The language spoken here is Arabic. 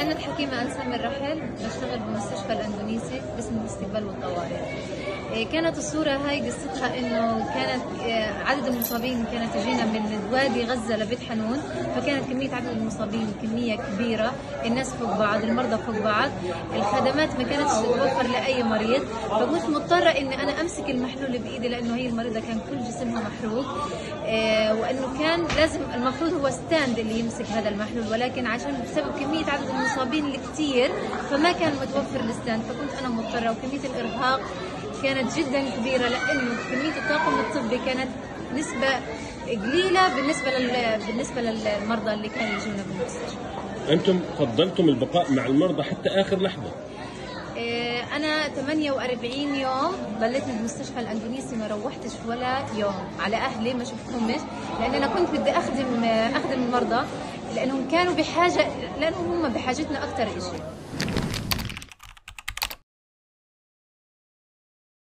أنا الحكيمة أنسام الرحل، بشتغل بمستشفى الاندونيسي باسم الاستقبال والطوارئ. كانت الصورة هاي قصتها إنه كانت عدد المصابين كانت تجينا من وادي غزة لبيت حنون، فكانت كمية عدد المصابين كمية كبيرة، الناس فوق بعض، المرضى فوق بعض، الخدمات ما كانتش تتوفر لأي مريض، فكنت مضطرة إني أنا أمسك المحلول بإيدي لأنه هي المريضة كان كل جسمها محروق، وإنه كان لازم المفروض هو ستاند اللي يمسك هذا المحلول، ولكن عشان بسبب كمية عدد المصابين الكتير فما كان متوفر الستاند، فكنت أنا مضطرة. وكمية الإرهاق كانت جدا كبيرة لأنه كمية الطاقم الطبي كانت نسبة قليلة بالنسبة للمرضى اللي كانوا يجونا بالمستشفى. أنتم فضلتم البقاء مع المرضى حتى آخر لحظة. أنا 48 يوم ضليت بالمستشفى الاندونيسي، ما روحتش ولا يوم على أهلي، ما شفتهمش، لأن أنا كنت بدي أخدم المرضى لأنهم كانوا بحاجة، لأنهم هم بحاجتنا أكثر شيء.